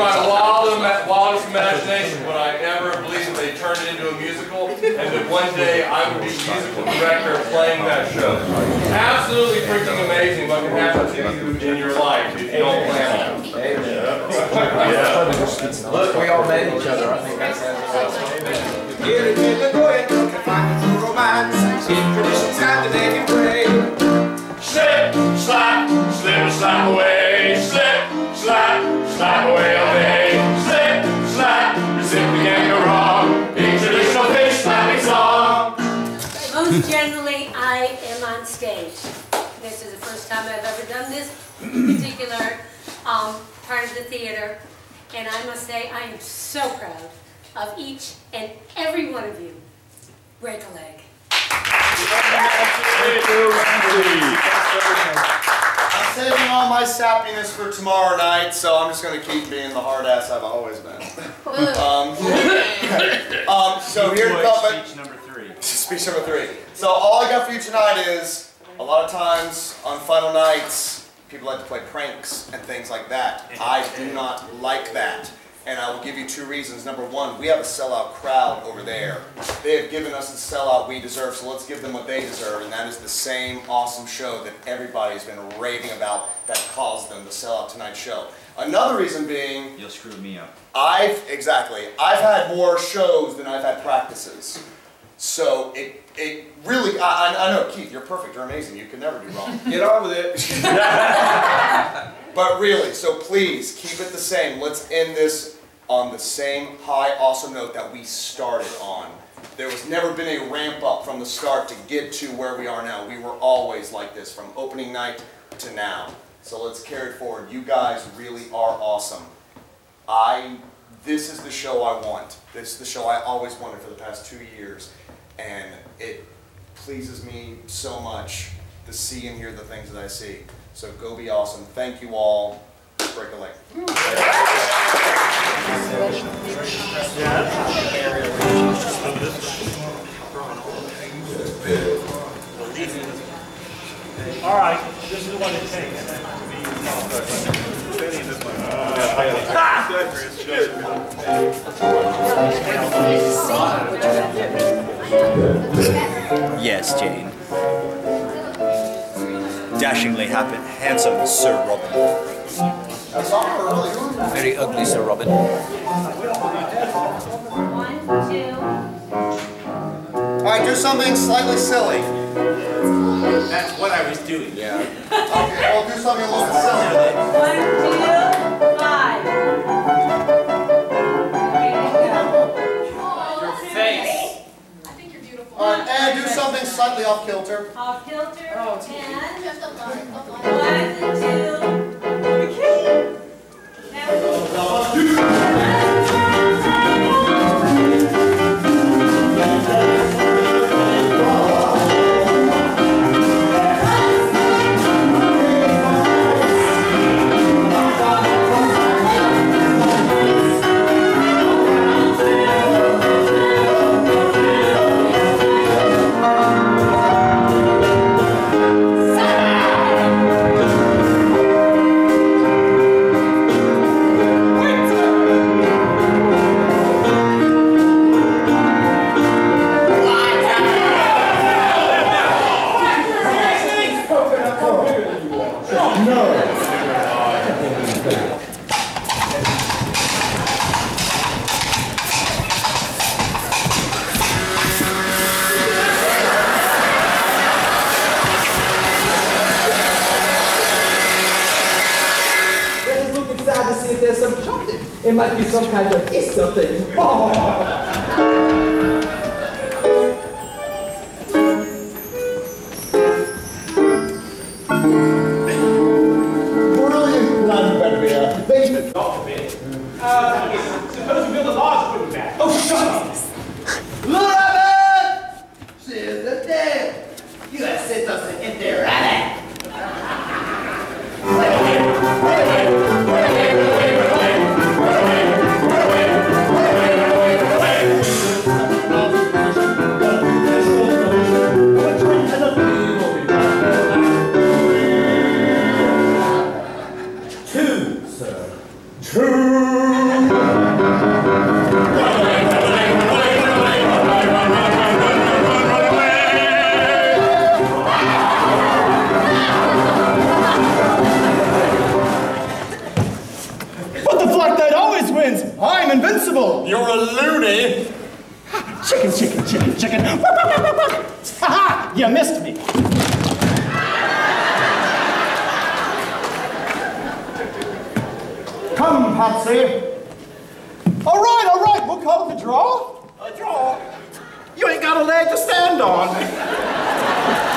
my wildest imagination would I ever believe that they turned it into a musical, and that one day I would be musical director playing that show. Absolutely freaking amazing what can happen to you in your life if you don't plan it. Yeah. Look, we all made each other. I think that's it. Get it in the boy, find the romance, in traditions got the day you pray. Slip, slide, slip and slide away, slip, slide. Slide away all day, slip, slide, you simply can't go wrong. A traditional fish slapping song. Most generally, I am on stage. This is the first time I've ever done this particular part of the theater. And I must say, I am so proud of each and every one of you. Break a leg. Thank you, Randy. I'm saving all my sappiness for tomorrow night, so I'm just going to keep being the hard ass I've always been. So here to come speech number three. So all I got for you tonight is, a lot of times on final nights, people like to play pranks and things like that. I do not like that. And I will give you two reasons. Number one, we have a sellout crowd over there. They have given us the sellout we deserve, so let's give them what they deserve, and that is the same awesome show that everybody's been raving about that caused them to sell out tonight's show. Another reason being... You'll screw me up. I've had more shows than I've had practices. So it really, I know, Keith, you're perfect, you're amazing, you can never be wrong. Get on with it. But really, so please, keep it the same. Let's end this on the same high, awesome note that we started on. There was never been a ramp up from the start to get to where we are now. We were always like this, from opening night to now. So let's carry it forward. You guys really are awesome. This is the show I want. This is the show I always wanted for the past 2 years. And it pleases me so much to see and hear the things that I see. So go be awesome. Thank you all. Break a leg. All right, this is the one it takes. Yes, Jane. Dashingly handsome Sir Robin. Very ugly Sir Robin. 1, 2. Alright, do something slightly silly. That's what I was doing. Yeah. Okay, well, do something a little silly. 1, 2, 5. Your face. I think you're beautiful. Alright, and do something slightly off kilter. Off kilter. Oh, and just a line. 1, 2. Okay. Now we go. It might be some kind of is something. Oh. Two. am invincible. You're a loony. Chicken, chicken, chicken, chicken. Ha-ha! You missed me. Come, Patsy. All right, we'll call it a draw. A draw? You ain't got a leg to stand on.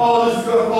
Oh, this is good.